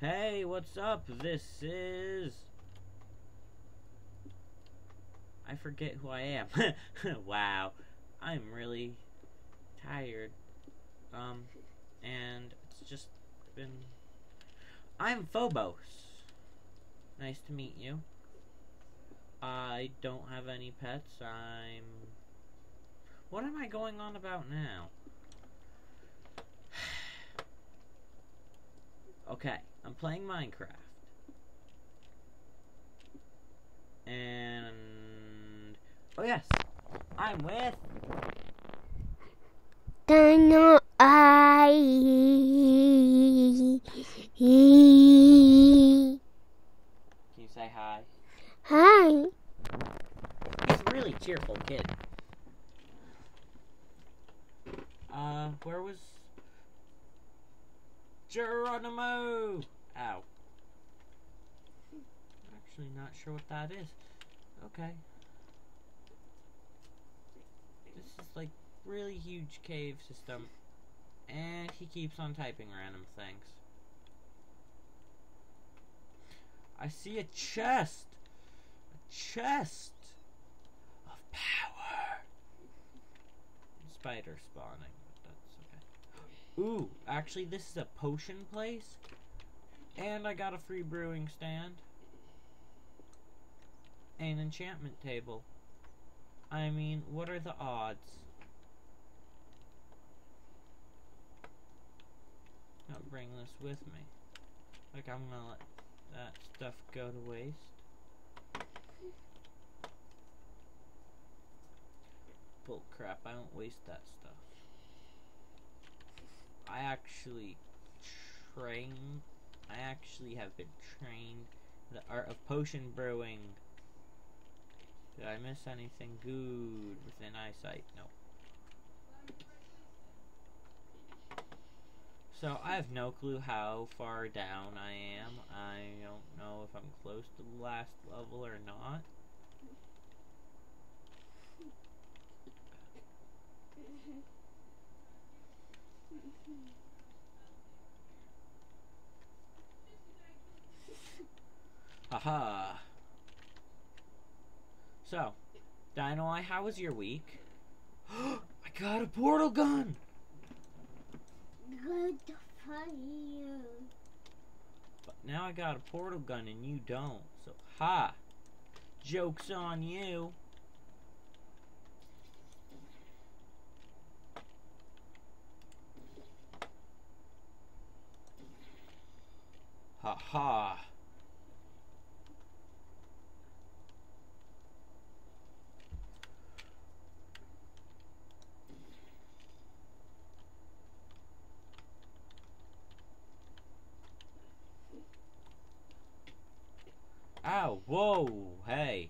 Hey, what's up? This is... I forget who I am. Wow. I'm really tired. And it's just been... I'm Phobos. Nice to meet you. I don't have any pets. I'm... What am I going on about now? Okay, I'm playing Minecraft. And... Oh yes! I'm with... Dino Eye. Can you say hi? Hi. He's a really cheerful kid. Where was... Geronimo! Ow. I'm actually not sure what that is. Okay. This is like really huge cave system. And he keeps on typing random things. I see a chest! A chest! Of power! Spider spawning. Ooh, actually this is a potion place, and I got a free brewing stand, an enchantment table. I mean, what are the odds? I'll bring this with me. Like, I'm gonna let that stuff go to waste. Bull crap, I don't waste that stuff. I actually have been trained the art of potion brewing. Did I miss anything good within eyesight? No. So I have no clue how far down I am. I don't know if I'm close to the last level or not. Haha. So, Dino Eye, how was your week? I got a portal gun. Good for you. But now I got a portal gun and you don't. So, ha! Joke's on you. Ha! Ow! Whoa! Hey!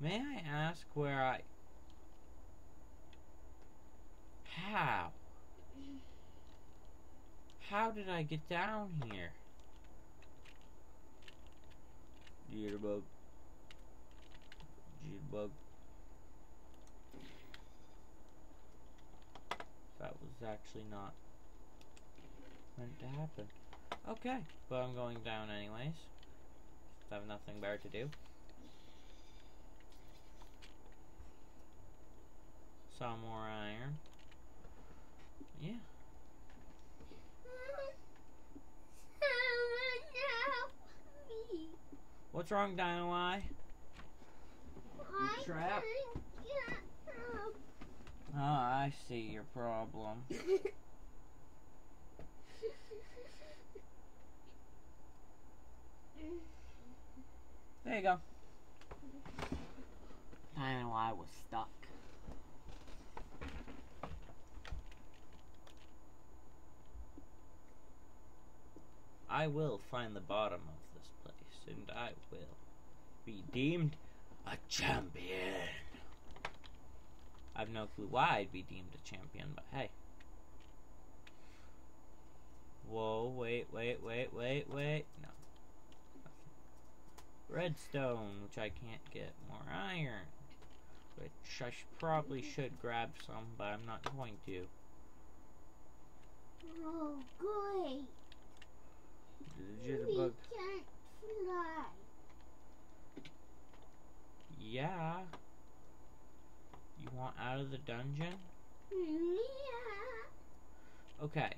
May I ask where I... How? How did I get down here? Geetabug. Geetabug. That was actually not meant to happen. Okay, but I'm going down anyways. I have nothing better to do. Saw more iron. Yeah. Someone help me. What's wrong, Dino Eye? You trapped? Oh, I see your problem. There you go. Dino Eye was stuck. I will find the bottom of this place, and I will be deemed a champion. I have no clue why I'd be deemed a champion, but hey. Whoa, wait. No. Redstone, which I can't get. More iron. which I probably should grab some, but I'm not going to. Oh, great! Geetabug. We can't fly. Yeah. You want out of the dungeon? Yeah. Okay.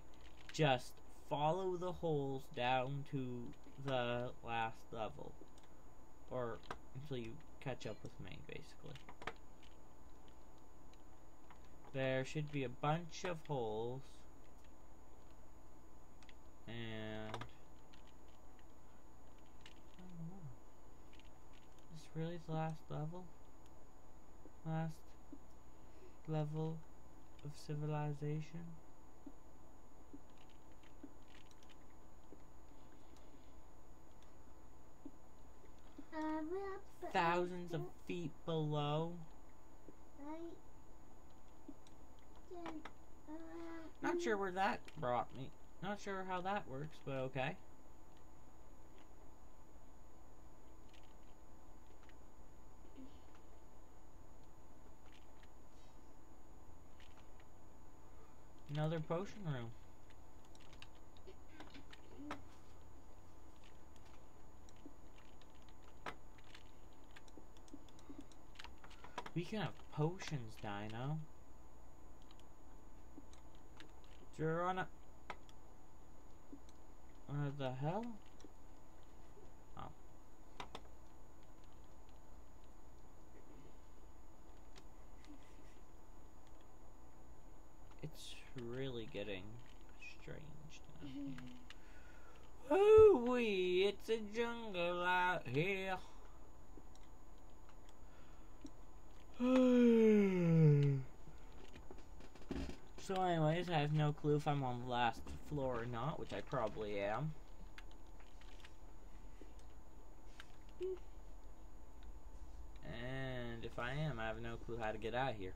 Just follow the holes down to the last level. Or until you catch up with me, basically. There should be a bunch of holes. And... I don't know. Is this really the last level? Last level of civilization? Thousands of feet below. Not sure where that brought me. Not sure how that works, but okay. Another potion room. We can have potions, Dino. Geronimo. What the hell? Oh. It's really getting strange now. Ooh wee, it's a jungle out here. So anyways, I have no clue if I'm on the last floor or not, which I probably am. And if I am, I have no clue how to get out of here.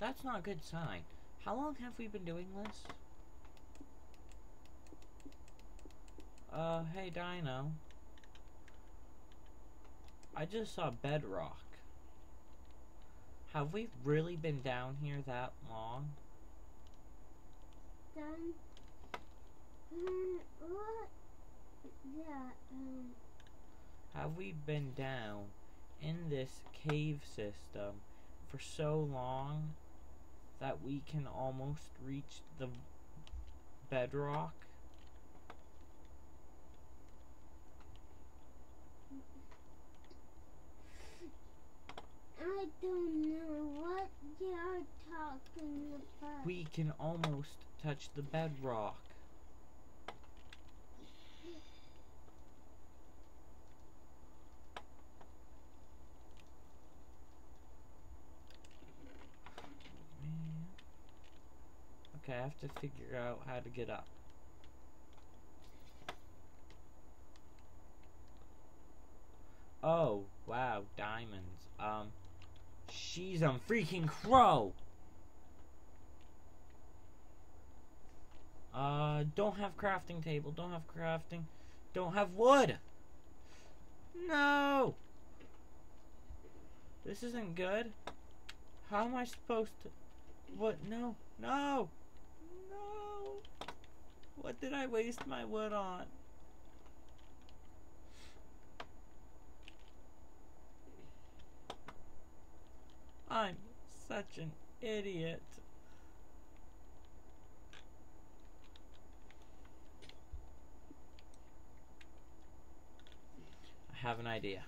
That's not a good sign. How long have we been doing this? Hey Dino. I just saw bedrock. Have we really been down here that long? Have we been down in this cave system for so long that we can almost reach the bedrock? I don't know what you're talking about. We can almost touch the bedrock. Okay, I have to figure out how to get up. Oh, wow, diamonds. She's a freaking crow! Don't have crafting table, don't have crafting, don't have wood! No! This isn't good. How am I supposed to... What? No, no! No! What did I waste my wood on? I'm such an idiot. I have an idea.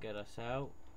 Get us out.